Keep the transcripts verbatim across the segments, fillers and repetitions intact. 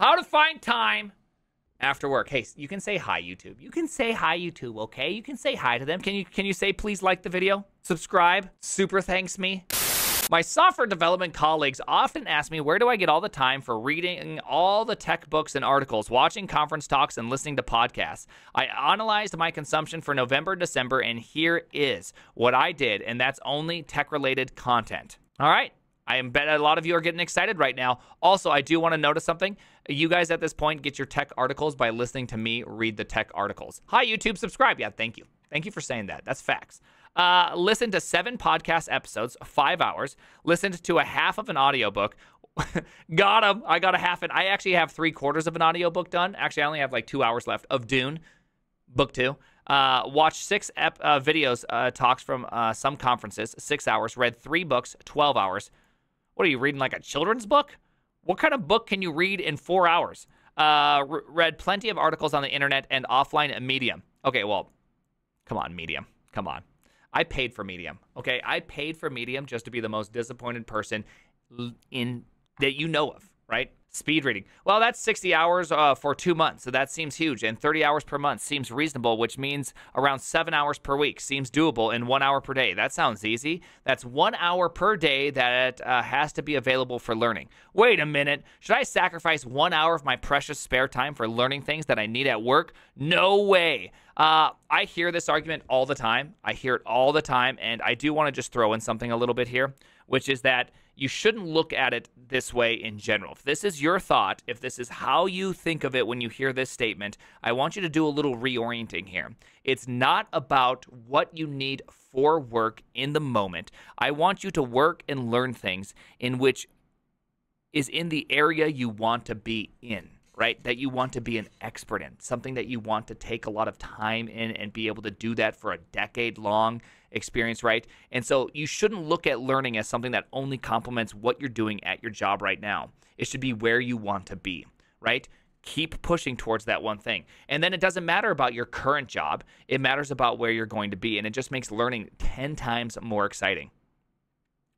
How to find time after work. Hey, you can say hi, YouTube. You can say hi, YouTube, okay? You can say hi to them. Can you, can you say, please like the video? Subscribe. Super thanks me. My software development colleagues often ask me, where do I get all the time for reading all the tech books and articles, watching conference talks, and listening to podcasts? I analyzed my consumption for November, December, and here is what I did, and that's only tech-related content. All right. I bet a lot of you are getting excited right now. Also, I do want to notice something. You guys at this point get your tech articles by listening to me read the tech articles. Hi, YouTube, subscribe. Yeah, thank you. Thank you for saying that. That's facts. Uh, listen to seven podcast episodes, five hours. Listen to a half of an audiobook. Got him. I got a half. An, I actually have three quarters of an audiobook done. Actually, I only have like two hours left of Dune, book two. Uh, watched six ep, uh, videos, uh, talks from uh, some conferences, six hours. Read three books, twelve hours. What are you reading, like a children's book? What kind of book can you read in four hours? Uh, read plenty of articles on the internet and offline Medium. Okay, well, come on, Medium. Come on. I paid for Medium. Okay, I paid for Medium just to be the most disappointed person in that you know of, right? Speed reading. Well, that's sixty hours uh, for two months, so that seems huge. And thirty hours per month seems reasonable, which means around seven hours per week seems doable, and one hour per day. That sounds easy. That's one hour per day that uh, has to be available for learning. Wait a minute. Should I sacrifice one hour of my precious spare time for learning things that I need at work? No way. Uh, I hear this argument all the time. I hear it all the time, and I do want to just throw in something a little bit here, which is that you shouldn't look at it this way in general. If this is your thought, if this is how you think of it when you hear this statement, I want you to do a little reorienting here. It's not about what you need for work in the moment. I want you to work and learn things in which is in the area you want to be in, right? That you want to be an expert in, something that you want to take a lot of time in and be able to do that for a decade-long experience, right? And so you shouldn't look at learning as something that only complements what you're doing at your job right now. It should be where you want to be, right? Keep pushing towards that one thing. And then it doesn't matter about your current job. It matters about where you're going to be. And it just makes learning ten times more exciting,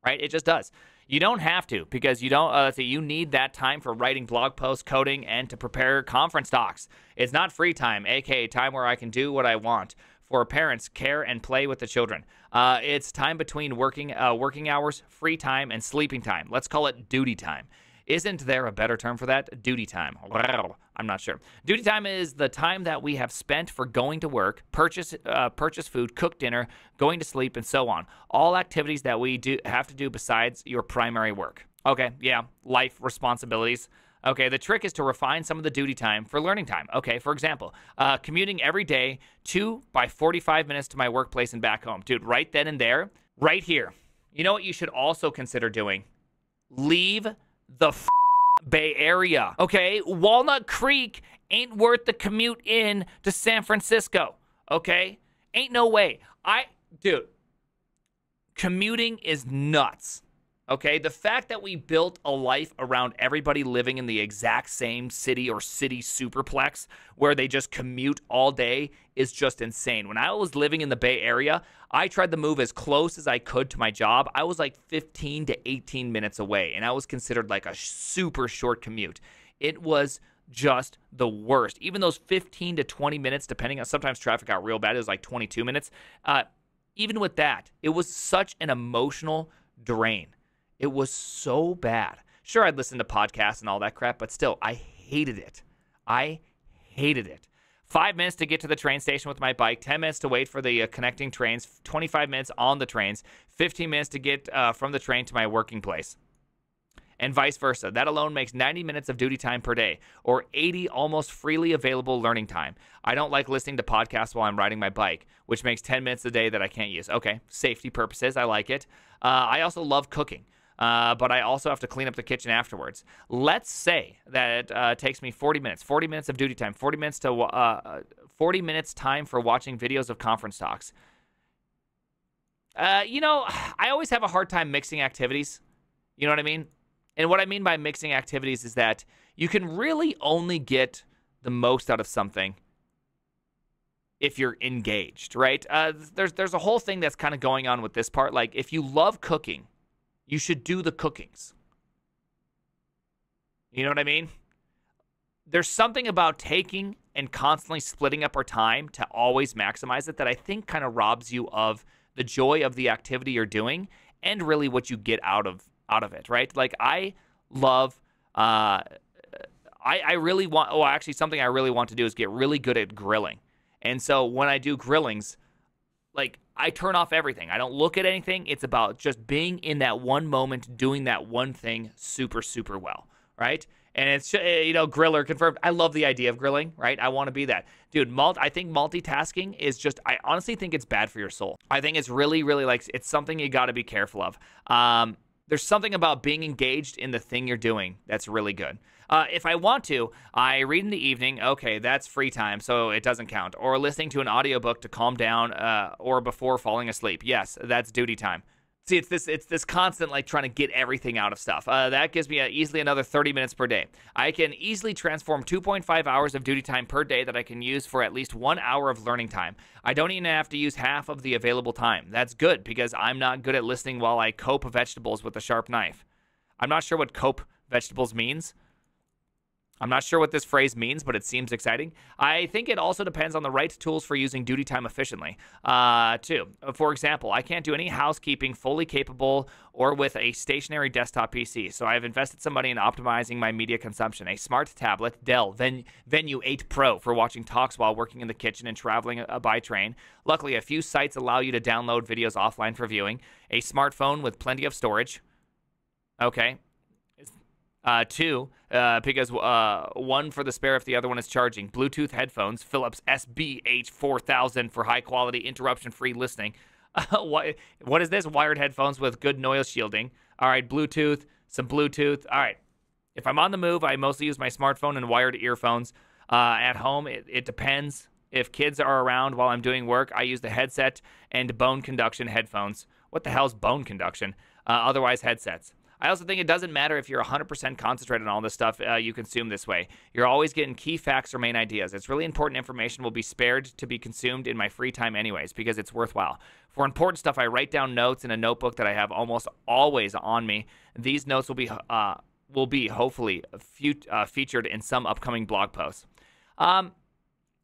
right? It just does. You don't have to, because you don't, uh, so you need that time for writing blog posts, coding, and to prepare conference talks. It's not free time, A K A time where I can do what I want. For parents, care and play with the children. Uh, it's time between working uh, working hours, free time, and sleeping time. Let's call it duty time. Isn't there a better term for that? Duty time. I'm not sure. Duty time is the time that we have spent for going to work, purchase uh, purchase food, cook dinner, going to sleep, and so on. All activities that we do have to do besides your primary work. Okay, yeah, life responsibilities. Okay, the trick is to refine some of the duty time for learning time. Okay, for example, uh, commuting every day two by forty-five minutes to my workplace and back home. Dude, right then and there, right here. You know what you should also consider doing? Leave the f Bay Area. Okay, Walnut Creek ain't worth the commute in to San Francisco. Okay, ain't no way. I, dude, commuting is nuts. Okay, the fact that we built a life around everybody living in the exact same city or city superplex where they just commute all day is just insane. When I was living in the Bay Area, I tried to move as close as I could to my job. I was like fifteen to eighteen minutes away, and I was considered like a super short commute. It was just the worst. Even those fifteen to twenty minutes, depending on, sometimes traffic got real bad. It was like twenty-two minutes. Uh, even with that, it was such an emotional drain. It was so bad. Sure, I'd listen to podcasts and all that crap, but still, I hated it. I hated it. Five minutes to get to the train station with my bike, ten minutes to wait for the uh, connecting trains, twenty-five minutes on the trains, fifteen minutes to get uh, from the train to my working place, and vice versa. That alone makes ninety minutes of duty time per day, or eighty almost freely available learning time. I don't like listening to podcasts while I'm riding my bike, which makes ten minutes a day that I can't use. Okay, safety purposes, I like it. Uh, I also love cooking. Uh, but I also have to clean up the kitchen afterwards. Let's say that it uh, takes me forty minutes, forty minutes of duty time, forty minutes to uh, forty minutes time for watching videos of conference talks. Uh, you know, I always have a hard time mixing activities. You know what I mean? And what I mean by mixing activities is that you can really only get the most out of something if you're engaged, right? Uh, there's there's a whole thing that's kind of going on with this part. Like, if you love cooking, you should do the cookings. You know what I mean? there's something about taking and constantly splitting up our time to always maximize it that I think kind of robs you of the joy of the activity you're doing and really what you get out of out of it, right? Like I love, uh, I, I really want, oh, actually something I really want to do is get really good at grilling. And so when I do grillings, like I turn off everything. I don't look at anything. It's about just being in that one moment, doing that one thing super, super well, right? And it's, you know, griller confirmed. I love the idea of grilling, right? I want to be that. Dude, multi, I think multitasking is just, I honestly think it's bad for your soul. I think it's really, really like, it's something you got to be careful of. Um, there's something about being engaged in the thing you're doing that's really good. Uh, if I want to, I read in the evening. Okay, that's free time, so it doesn't count. Or listening to an audiobook to calm down uh, or before falling asleep. Yes, that's duty time. See, it's this it's this constant like trying to get everything out of stuff. Uh, that gives me a, easily another thirty minutes per day. I can easily transform two point five hours of duty time per day that I can use for at least one hour of learning time. I don't even have to use half of the available time. That's good because I'm not good at listening while I cope vegetables with a sharp knife. I'm not sure what cope vegetables means. I'm not sure what this phrase means, but it seems exciting. I think it also depends on the right tools for using duty time efficiently, uh, too. For example, I can't do any housekeeping fully capable or with a stationary desktop P C, so I've invested some money in optimizing my media consumption. A smart tablet, Dell Venue eight Pro, for watching talks while working in the kitchen and traveling by train. Luckily, a few sites allow you to download videos offline for viewing. A smartphone with plenty of storage. Okay. Uh, two, uh, because uh, one for the spare if the other one is charging. Bluetooth headphones, Philips S B H four thousand for high-quality, interruption-free listening. Uh, what, what is this? Wired headphones with good noise shielding. All right, Bluetooth, some Bluetooth. All right. If I'm on the move, I mostly use my smartphone and wired earphones. Uh, at home, it, it depends. If kids are around while I'm doing work, I use the headset and bone conduction headphones. What the hell's bone conduction? Uh, otherwise, headsets. I also think it doesn't matter if you're one hundred percent concentrated on all this stuff uh, you consume this way. You're always getting key facts or main ideas. It's really important information will be spared to be consumed in my free time anyways because it's worthwhile. For important stuff, I write down notes in a notebook that I have almost always on me. These notes will be, uh, will be hopefully fe uh, featured in some upcoming blog posts. Um,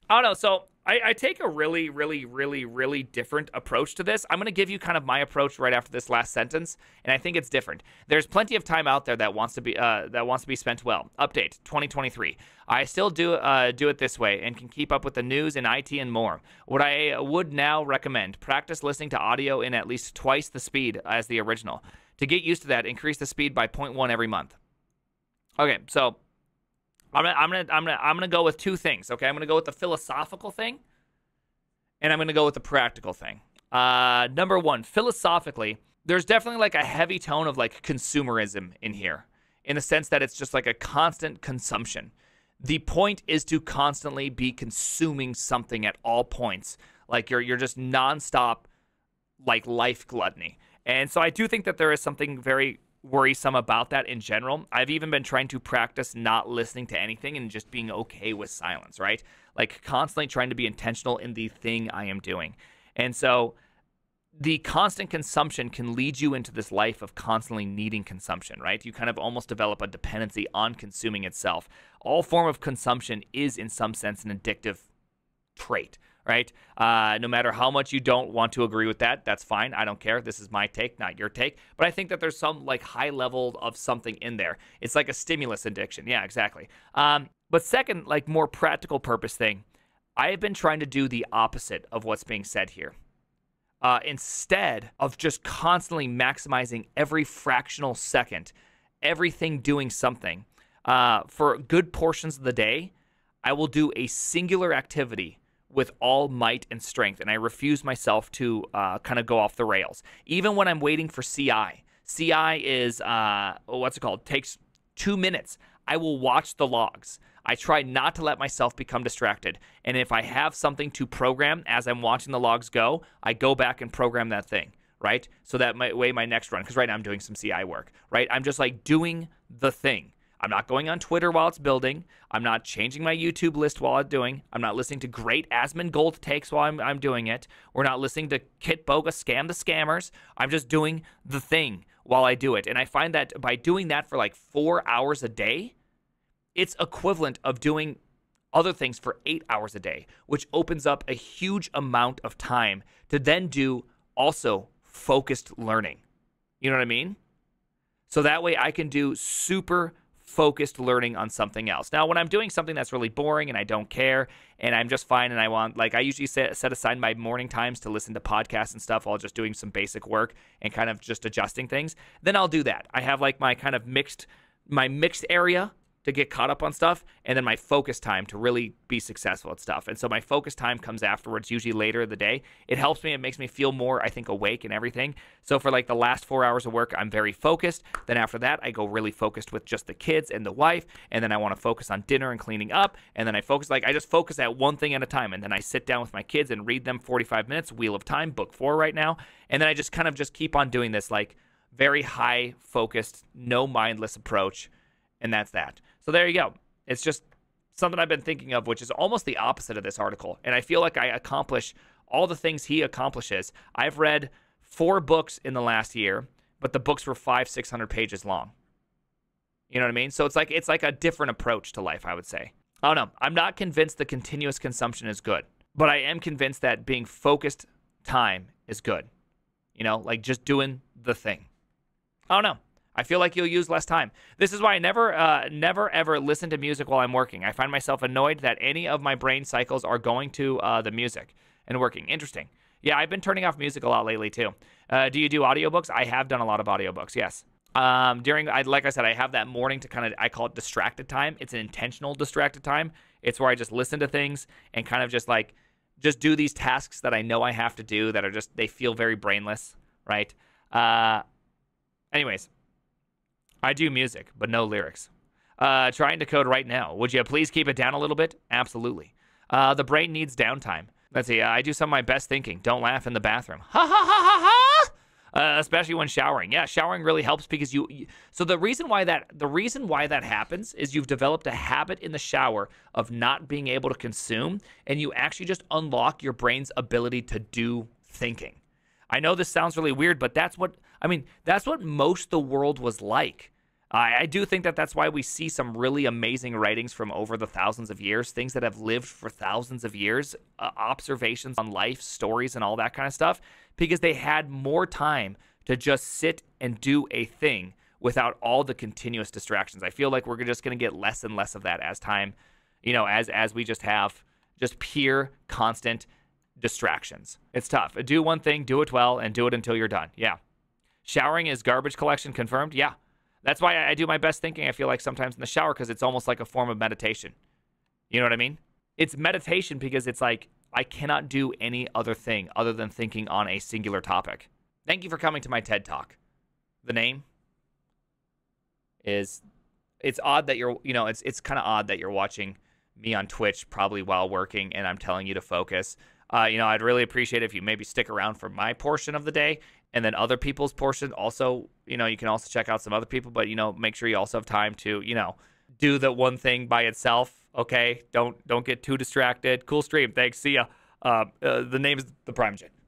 I don't know. So I, I take a really, really, really, really different approach to this. I'm going to give you kind of my approach right after this last sentence, and I think it's different. There's plenty of time out there that wants to be uh, that wants to be spent well. Update twenty twenty-three. I still do uh, do it this way and can keep up with the news and I T and more. What I would now recommend: practice listening to audio in at least twice the speed as the original. To get used to that, increase the speed by zero point one every month. Okay, so. I'm gonna, I'm gonna, I'm gonna, I'm gonna go with two things. Okay, I'm gonna go with the philosophical thing, and I'm gonna go with the practical thing. Uh, number one, philosophically, there's definitely like a heavy tone of like consumerism in here, in the sense that it's just like a constant consumption. The point is to constantly be consuming something at all points, like you're you're just nonstop, like life gluttony. And so I do think that there is something very worrisome about that in general. I've even been trying to practice not listening to anything and just being okay with silence, right? Like constantly trying to be intentional in the thing I am doing. And so the constant consumption can lead you into this life of constantly needing consumption, right? You kind of almost develop a dependency on consuming itself. All form of consumption is in some sense an addictive trait, right? Uh, no matter how much you don't want to agree with that, that's fine. I don't care. This is my take, not your take. But I think that there's some like high level of something in there. It's like a stimulus addiction. Yeah, exactly. Um, but second, like more practical purpose thing, I have been trying to do the opposite of what's being said here. Uh, instead of just constantly maximizing every fractional second, everything doing something, uh, for good portions of the day, I will do a singular activity with all might and strength, and I refuse myself to uh, kind of go off the rails. Even when I'm waiting for C I. C I is, uh, what's it called? Takes two minutes. I will watch the logs. I try not to let myself become distracted. And if I have something to program as I'm watching the logs go, I go back and program that thing, right? So that might way my next run, because right now I'm doing some C I work, right? I'm just like doing the thing. I'm not going on Twitter while it's building. I'm not changing my YouTube list while I'm doing. I'm not listening to great Asmongold takes while I'm, I'm doing it. We're not listening to Kitboga Scam the Scammers. I'm just doing the thing while I do it. And I find that by doing that for like four hours a day, it's equivalent of doing other things for eight hours a day, which opens up a huge amount of time to then do also focused learning. You know what I mean? So that way I can do super focused learning on something else. Now, when I'm doing something that's really boring and I don't care and I'm just fine and I want, like I usually set, set aside my morning times to listen to podcasts and stuff while just doing some basic work and kind of just adjusting things, then I'll do that. I have like my kind of mixed, my mixed area to get caught up on stuff, and then my focus time to really be successful at stuff. And so my focus time comes afterwards, usually later in the day. It helps me. It makes me feel more, I think, awake and everything. So for like the last four hours of work, I'm very focused. Then after that, I go really focused with just the kids and the wife. And then I want to focus on dinner and cleaning up. And then I focus, like I just focus at one thing at a time. And then I sit down with my kids and read them forty-five minutes, Wheel of Time, book four right now. And then I just kind of just keep on doing this like very high focused, no mindless approach. And that's that. So there you go. It's just something I've been thinking of, which is almost the opposite of this article. And I feel like I accomplish all the things he accomplishes. I've read four books in the last year, but the books were five, six hundred pages long. You know what I mean? So it's like it's like a different approach to life, I would say. I don't know. I'm not convinced the continuous consumption is good, but I am convinced that being focused time is good. You know, like just doing the thing. I don't know. I feel like you'll use less time. This is why I never, uh, never, ever listen to music while I'm working. I find myself annoyed that any of my brain cycles are going to uh, the music and working. Interesting. Yeah, I've been turning off music a lot lately, too. Uh, do you do audiobooks? I have done a lot of audiobooks, yes. Um, during, I, like I said, I have that morning to kind of, I call it distracted time. It's an intentional distracted time. It's where I just listen to things and kind of just like, just do these tasks that I know I have to do that are just, they feel very brainless, right? Uh, anyways. I do music, but no lyrics. Uh, trying to code right now. Would you please keep it down a little bit? Absolutely. Uh, the brain needs downtime. Let's see. Uh, I do some of my best thinking. Don't laugh in the bathroom. Ha ha ha ha ha! Uh, especially when showering. Yeah, showering really helps because you, you. So the reason why that the reason why that happens is you've developed a habit in the shower of not being able to consume, and you actually just unlock your brain's ability to do thinking. I know this sounds really weird, but that's what, I mean, that's what most of the world was like. I, I do think that that's why we see some really amazing writings from over the thousands of years, things that have lived for thousands of years, uh, observations on life, stories, and all that kind of stuff, because they had more time to just sit and do a thing without all the continuous distractions. I feel like we're just going to get less and less of that as time, you know, as, as we just have just pure, constant distractions. It's tough. Do one thing, do it well, and do it until you're done. Yeah. Showering is garbage collection confirmed. Yeah. That's why I do my best thinking, I feel like, sometimes in the shower, because it's almost like a form of meditation. You know what I mean? It's meditation because it's like, I cannot do any other thing other than thinking on a singular topic. Thank you for coming to my TED Talk. The name is, it's odd that you're, you know, it's, it's kind of odd that you're watching me on Twitch probably while working and I'm telling you to focus. Uh, you know, I'd really appreciate it if you maybe stick around for my portion of the day and then other people's portion. Also, you know, you can also check out some other people, but, you know, make sure you also have time to, you know, do the one thing by itself. Okay. Don't, don't get too distracted. Cool stream. Thanks. See ya. Uh, uh, the name is ThePrimeagen.